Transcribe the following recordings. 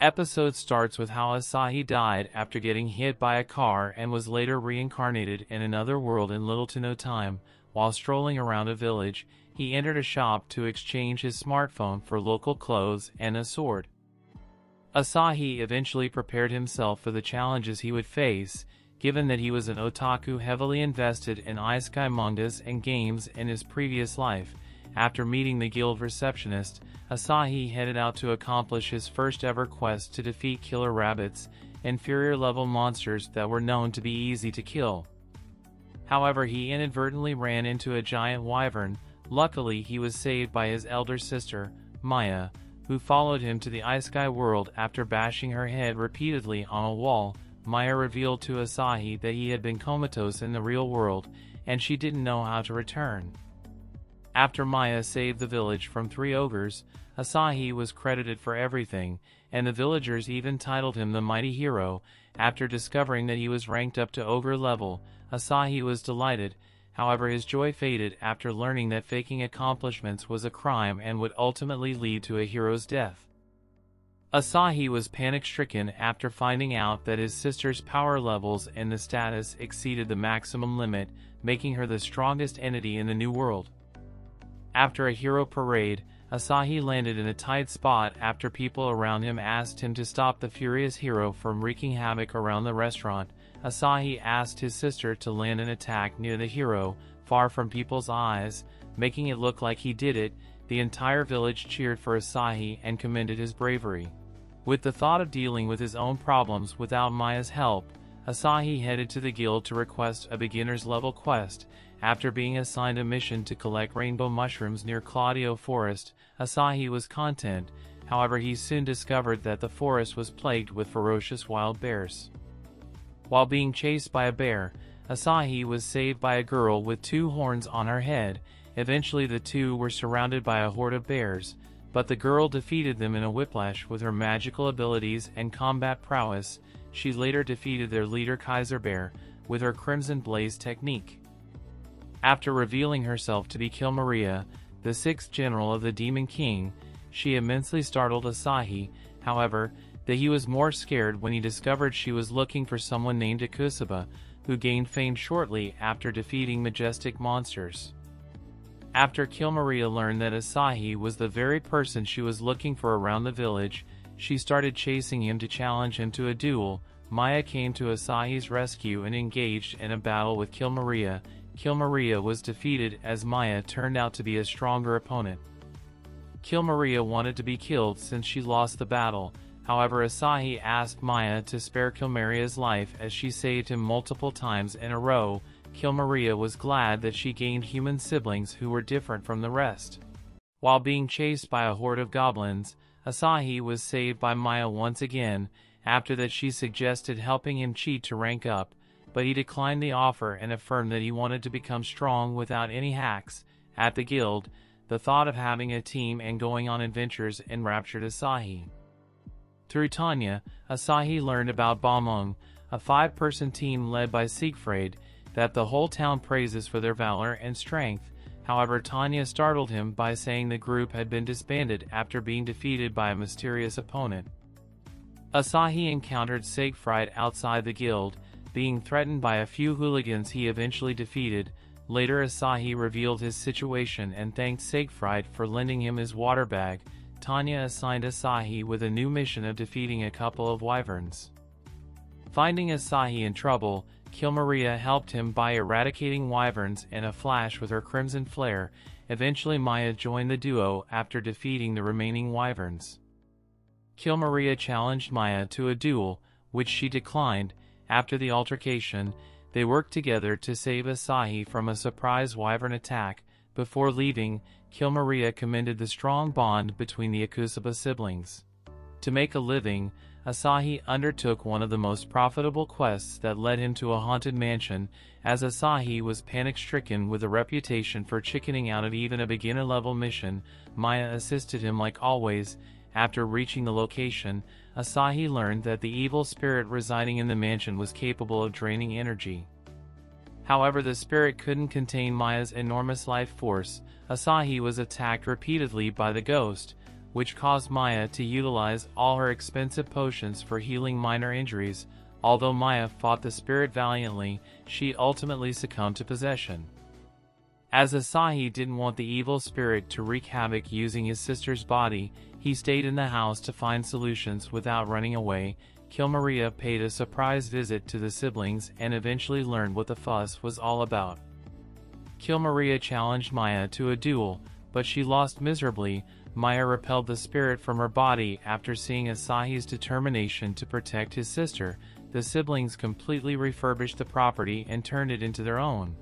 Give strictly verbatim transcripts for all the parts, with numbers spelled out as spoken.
episode starts with how Asahi died after getting hit by a car and was later reincarnated in another world in little to no time. While strolling around a village, he entered a shop to exchange his smartphone for local clothes and a sword. Asahi eventually prepared himself for the challenges he would face, given that he was an otaku heavily invested in isekai mangas and games in his previous life. After meeting the guild receptionist, Asahi headed out to accomplish his first ever quest to defeat killer rabbits, inferior-level monsters that were known to be easy to kill. However, he inadvertently ran into a giant wyvern. Luckily, he was saved by his elder sister, Maya, who followed him to the isekai world after bashing her head repeatedly on a wall. Maya revealed to Asahi that he had been comatose in the real world, and she didn't know how to return. After Maya saved the village from three ogres, Asahi was credited for everything, and the villagers even titled him the Mighty Hero. After discovering that he was ranked up to ogre level, Asahi was delighted. However, his joy faded after learning that faking accomplishments was a crime and would ultimately lead to a hero's death. Asahi was panic-stricken after finding out that his sister's power levels and the status exceeded the maximum limit, making her the strongest entity in the new world. After a hero parade, Asahi landed in a tight spot after people around him asked him to stop the furious hero from wreaking havoc around the restaurant. Asahi asked his sister to land an attack near the hero, far from people's eyes, making it look like he did it. The entire village cheered for Asahi and commended his bravery. With the thought of dealing with his own problems without Maya's help, Asahi headed to the guild to request a beginner's level quest. After being assigned a mission to collect rainbow mushrooms near Claudio Forest, Asahi was content. However, he soon discovered that the forest was plagued with ferocious wild bears. While being chased by a bear, Asahi was saved by a girl with two horns on her head. Eventually, the two were surrounded by a horde of bears, but the girl defeated them in a whiplash with her magical abilities and combat prowess. She later defeated their leader Kaiser Bear with her Crimson Blaze technique. After revealing herself to be Kilmaria, the sixth general of the Demon King, she immensely startled Asahi. However, that he was more scared when he discovered she was looking for someone named Ikusaba, who gained fame shortly after defeating majestic monsters. After Kilmaria learned that Asahi was the very person she was looking for around the village, she started chasing him to challenge him to a duel. Maya came to Asahi's rescue and engaged in a battle with Kilmaria. Kilmaria was defeated as Maya turned out to be a stronger opponent. Kilmaria wanted to be killed since she lost the battle. However, Asahi asked Maya to spare Kilmaria's life as she saved him multiple times in a row. Kilmaria was glad that she gained human siblings who were different from the rest. While being chased by a horde of goblins, Asahi was saved by Maya once again. After that, she suggested helping him cheat to rank up, but he declined the offer and affirmed that he wanted to become strong without any hacks. At the guild, the thought of having a team and going on adventures enraptured Asahi. Through Tanya, Asahi learned about Bamung, a five-person team led by Siegfried, that the whole town praises for their valor and strength. However, Tanya startled him by saying the group had been disbanded after being defeated by a mysterious opponent. Asahi encountered Siegfried outside the guild, being threatened by a few hooligans he eventually defeated. Later, Asahi revealed his situation and thanked Siegfried for lending him his water bag. Tanya assigned Asahi with a new mission of defeating a couple of wyverns. Finding Asahi in trouble, Kilmaria helped him by eradicating wyverns in a flash with her Crimson Flare. Eventually, Maya joined the duo after defeating the remaining wyverns. Kilmaria challenged Maya to a duel, which she declined. After the altercation, they worked together to save Asahi from a surprise wyvern attack. Before leaving, Kilmaria commended the strong bond between the Ikusaba siblings. To make a living, Asahi undertook one of the most profitable quests that led him to a haunted mansion. As Asahi was panic-stricken with a reputation for chickening out of even a beginner-level mission, Maya assisted him like always. After reaching the location, Asahi learned that the evil spirit residing in the mansion was capable of draining energy. However, the spirit couldn't contain Maya's enormous life force. Asahi was attacked repeatedly by the ghost. which caused Maya to utilize all her expensive potions for healing minor injuries. Although Maya fought the spirit valiantly, she ultimately succumbed to possession. As Asahi didn't want the evil spirit to wreak havoc using his sister's body, he stayed in the house to find solutions without running away. Kilmaria paid a surprise visit to the siblings and eventually learned what the fuss was all about. Kilmaria challenged Maya to a duel, but she lost miserably. Maya repelled the spirit from her body after seeing Asahi's determination to protect his sister. The siblings completely refurbished the property and turned it into their own.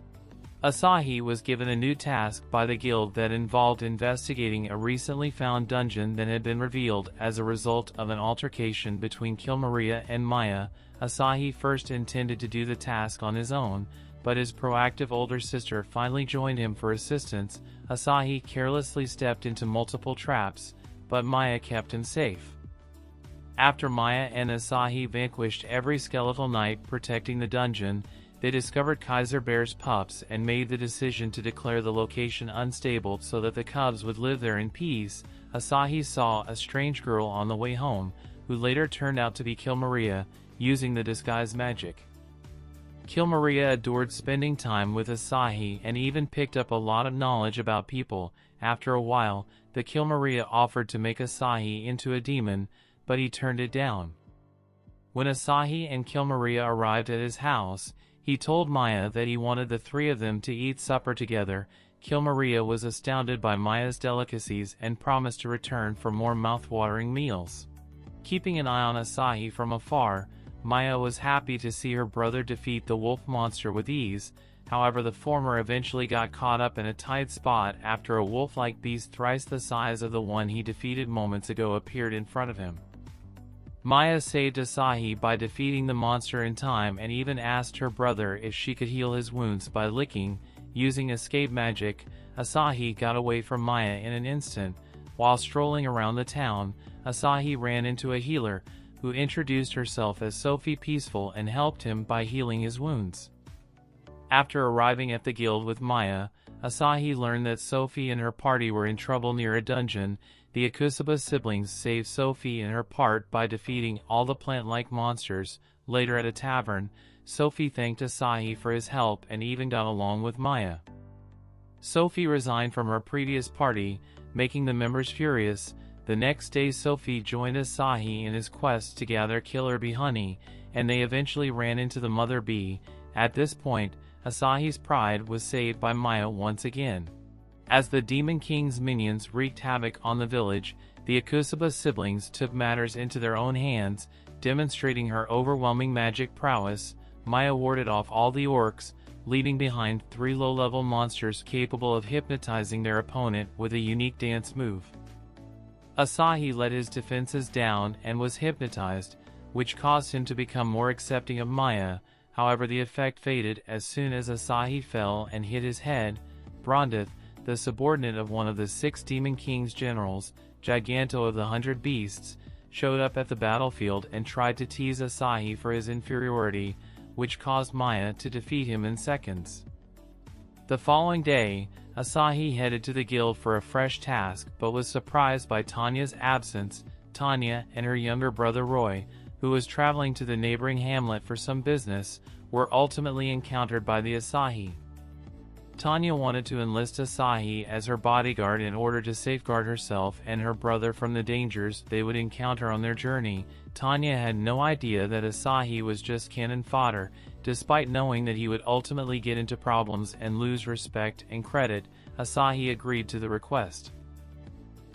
Asahi was given a new task by the guild that involved investigating a recently found dungeon that had been revealed as a result of an altercation between Kilmaria and Maya. Asahi first intended to do the task on his own, but his proactive older sister finally joined him for assistance. Asahi carelessly stepped into multiple traps, but Maya kept him safe. After Maya and Asahi vanquished every skeletal knight protecting the dungeon, they discovered Kaiser Bear's pups and made the decision to declare the location unstable so that the cubs would live there in peace. Asahi saw a strange girl on the way home, who later turned out to be Kilmaria, using the disguise magic. Kilmaria adored spending time with Asahi and even picked up a lot of knowledge about people. After a while, the Kilmaria offered to make Asahi into a demon, but he turned it down. When Asahi and Kilmaria arrived at his house, he told Maya that he wanted the three of them to eat supper together. Kilmaria was astounded by Maya's delicacies and promised to return for more mouth-watering meals. Keeping an eye on Asahi from afar, Maya was happy to see her brother defeat the wolf monster with ease. However, the former eventually got caught up in a tight spot after a wolf-like beast thrice the size of the one he defeated moments ago appeared in front of him. Maya saved Asahi by defeating the monster in time and even asked her brother if she could heal his wounds by licking. Using escape magic, Asahi got away from Maya in an instant. While strolling around the town, Asahi ran into a healer, who introduced herself as Sophie Peaceful and helped him by healing his wounds. After arriving at the guild with Maya, Asahi learned that Sophie and her party were in trouble near a dungeon. The Ikusaba siblings saved Sophie and her part by defeating all the plant-like monsters. Later at a tavern, Sophie thanked Asahi for his help and even got along with Maya. Sophie resigned from her previous party, making the members furious. The next day Sophie joined Asahi in his quest to gather killer bee honey, and they eventually ran into the mother bee. At this point, Asahi's pride was saved by Maya once again. As the Demon King's minions wreaked havoc on the village, the Ikusaba siblings took matters into their own hands, demonstrating her overwhelming magic prowess. Maya warded off all the orcs, leaving behind three low-level monsters capable of hypnotizing their opponent with a unique dance move. Asahi let his defenses down and was hypnotized, which caused him to become more accepting of Maya. However, the effect faded as soon as Asahi fell and hit his head. Brondith, the subordinate of one of the six Demon King's generals, Giganto of the Hundred Beasts, showed up at the battlefield and tried to tease Asahi for his inferiority, which caused Maya to defeat him in seconds. The following day, Asahi headed to the guild for a fresh task but was surprised by Tanya's absence. Tanya and her younger brother Roy, who was traveling to the neighboring hamlet for some business, were ultimately encountered by the Asahi. Tanya wanted to enlist Asahi as her bodyguard in order to safeguard herself and her brother from the dangers they would encounter on their journey. Tanya had no idea that Asahi was just cannon fodder, despite knowing that he would ultimately get into problems and lose respect and credit. Asahi agreed to the request.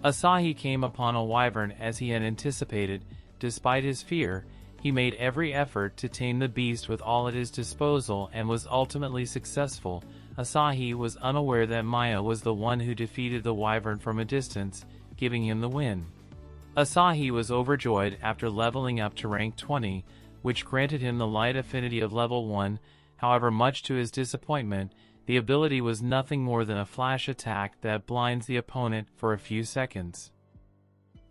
Asahi came upon a wyvern as he had anticipated. Despite his fear, he made every effort to tame the beast with all at his disposal and was ultimately successful. Asahi was unaware that Maya was the one who defeated the wyvern from a distance, giving him the win. Asahi was overjoyed after leveling up to rank twenty, which granted him the light affinity of level one. However, much to his disappointment, the ability was nothing more than a flash attack that blinds the opponent for a few seconds.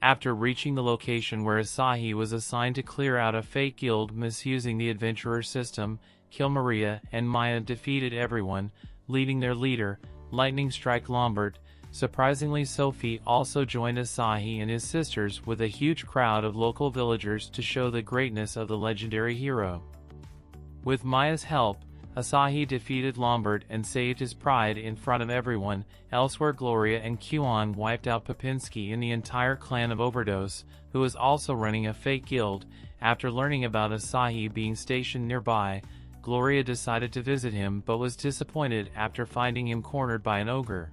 After reaching the location where Asahi was assigned to clear out a fake guild misusing the adventurer system, Kilmaria and Maya defeated everyone, leaving their leader, Lightning Strike Lombard, Surprisingly, Sophie also joined Asahi and his sisters with a huge crowd of local villagers to show the greatness of the legendary hero. With Maya's help, Asahi defeated Lombard and saved his pride in front of everyone. Elsewhere, Gloria and Kuan wiped out Papinski and the entire clan of Overdose, who was also running a fake guild. After learning about Asahi being stationed nearby, Gloria decided to visit him but was disappointed after finding him cornered by an ogre.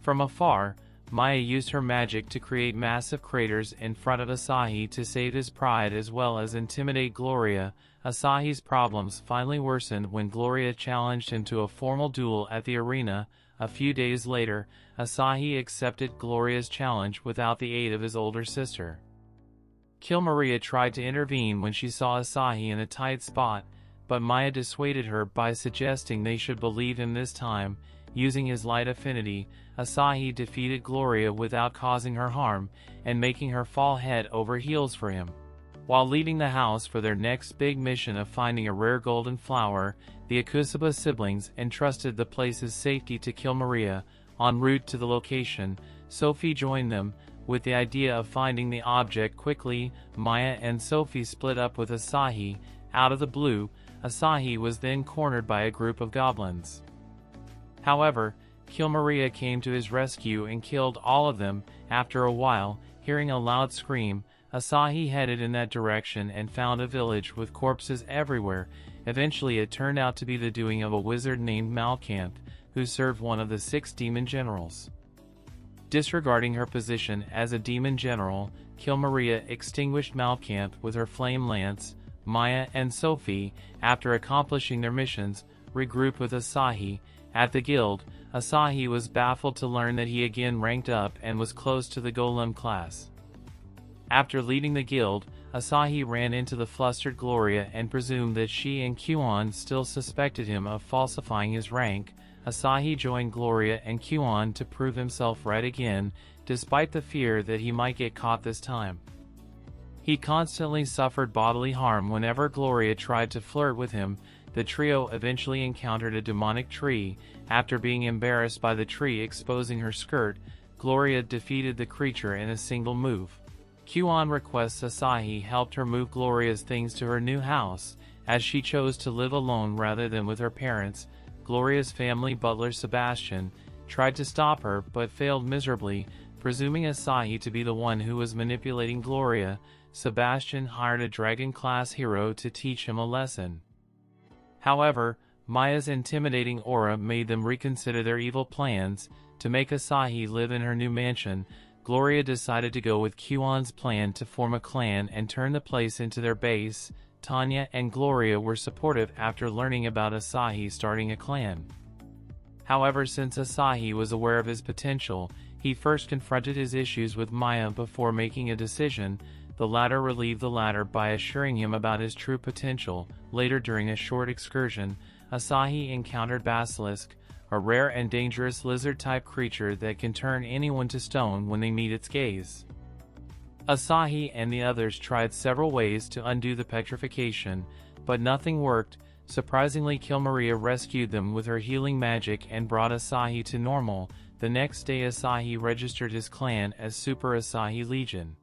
From afar, Maya used her magic to create massive craters in front of Asahi to save his pride as well as intimidate Gloria. Asahi's problems finally worsened when Gloria challenged him to a formal duel at the arena. A few days later, Asahi accepted Gloria's challenge without the aid of his older sister. Kilmaria tried to intervene when she saw Asahi in a tight spot, but Maya dissuaded her by suggesting they should believe him this time. Using his light affinity, Asahi defeated Gloria without causing her harm and making her fall head over heels for him. While leaving the house for their next big mission of finding a rare golden flower, the Ikusaba siblings entrusted the place's safety to Kilmaria. En route to the location, Sophie joined them, with the idea of finding the object quickly. Maya and Sophie split up with Asahi. Out of the blue, Asahi was then cornered by a group of goblins. However, Kilmaria came to his rescue and killed all of them. After a while, hearing a loud scream, Asahi headed in that direction and found a village with corpses everywhere. Eventually it turned out to be the doing of a wizard named Malcamp, who served one of the six demon generals. Disregarding her position as a demon general, Kilmaria extinguished Malcamp with her flame lance. Maya and Sophie, after accomplishing their missions, regrouped with Asahi. At the guild, Asahi was baffled to learn that he again ranked up and was close to the Golem class. After leaving the guild, Asahi ran into the flustered Gloria and presumed that she and Kuan still suspected him of falsifying his rank. Asahi joined Gloria and Kuan to prove himself right again, despite the fear that he might get caught this time. He constantly suffered bodily harm whenever Gloria tried to flirt with him. The trio eventually encountered a demonic tree. After being embarrassed by the tree exposing her skirt, Gloria defeated the creature in a single move. Kuan requests Asahi helped her move Gloria's things to her new house, as she chose to live alone rather than with her parents. Gloria's family butler Sebastian tried to stop her but failed miserably, presuming Asahi to be the one who was manipulating Gloria. Sebastian hired a dragon-class hero to teach him a lesson. However, Maya's intimidating aura made them reconsider their evil plans. To make Asahi live in her new mansion, Gloria decided to go with Kuan's plan to form a clan and turn the place into their base. Tanya and Gloria were supportive after learning about Asahi starting a clan. However, since Asahi was aware of his potential, he first confronted his issues with Maya before making a decision. The latter relieved the latter by assuring him about his true potential. Later, during a short excursion, Asahi encountered Basilisk, a rare and dangerous lizard-type creature that can turn anyone to stone when they meet its gaze. Asahi and the others tried several ways to undo the petrification, but nothing worked. Surprisingly, Kilmaria rescued them with her healing magic and brought Asahi to normal. The next day, Asahi registered his clan as Super Asahi Legion.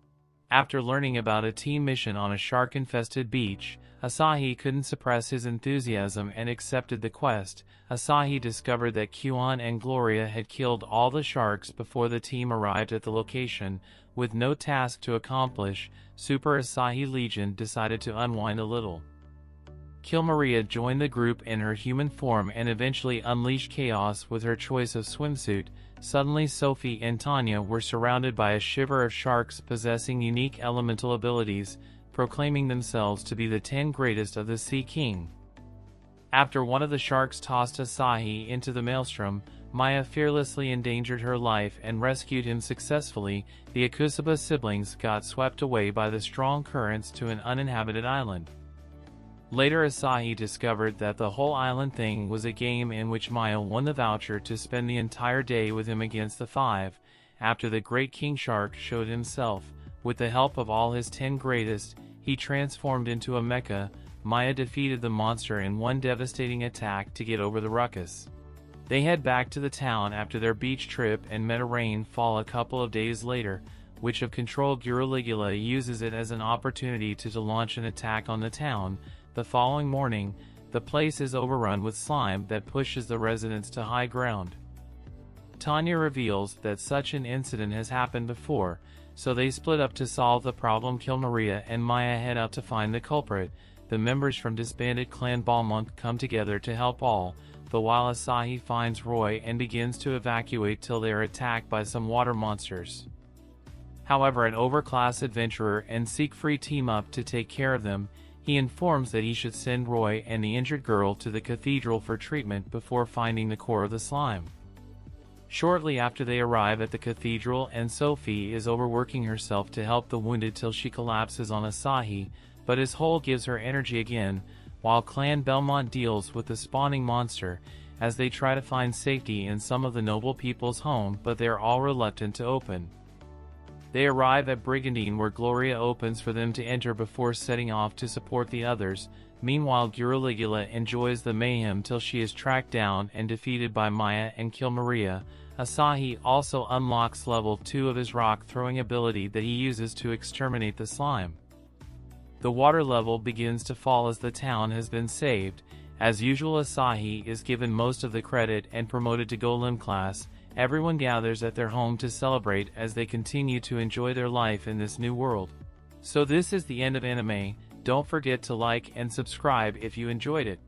After learning about a team mission on a shark-infested beach, Asahi couldn't suppress his enthusiasm and accepted the quest. Asahi discovered that Kuan and Gloria had killed all the sharks before the team arrived at the location. With no task to accomplish, Super Asahi Legion decided to unwind a little. Kilmaria joined the group in her human form and eventually unleashed chaos with her choice of swimsuit. Suddenly, Sophie and Tanya were surrounded by a shiver of sharks possessing unique elemental abilities, proclaiming themselves to be the ten greatest of the Sea King. After one of the sharks tossed Asahi into the maelstrom, Maya fearlessly endangered her life and rescued him successfully. The Ikusaba siblings got swept away by the strong currents to an uninhabited island. Later, Asahi discovered that the whole island thing was a game in which Maya won the voucher to spend the entire day with him against the five. After the Great King Shark showed himself, with the help of all his ten greatest, he transformed into a mecha. Maya defeated the monster in one devastating attack to get over the ruckus. They head back to the town after their beach trip and met a rainfall a couple of days later, which of control Guraligula uses it as an opportunity to, to launch an attack on the town. The following morning, the place is overrun with slime that pushes the residents to high ground. Tanya reveals that such an incident has happened before, so they split up to solve the problem. Kilmaria and Maya head out to find the culprit. The members from disbanded clan Belmont come together to help all, but while Asahi finds Roy and begins to evacuate till they are attacked by some water monsters. However, an overclass adventurer and Siegfried team up to take care of them. He informs that he should send Roy and the injured girl to the cathedral for treatment before finding the core of the slime. Shortly after they arrive at the cathedral, and Sophie is overworking herself to help the wounded till she collapses on Asahi, but his hold gives her energy again, while Clan Belmont deals with the spawning monster, as they try to find safety in some of the noble people's home, but they are all reluctant to open. They arrive at Brigandine, where Gloria opens for them to enter before setting off to support the others. Meanwhile, Guraligula enjoys the mayhem till she is tracked down and defeated by Maya and Kilmaria. Asahi also unlocks level two of his rock-throwing ability that he uses to exterminate the slime. The water level begins to fall as the town has been saved. As usual, Asahi is given most of the credit and promoted to Golem class. Everyone gathers at their home to celebrate as they continue to enjoy their life in this new world. So this is the end of anime. Don't forget to like and subscribe if you enjoyed it.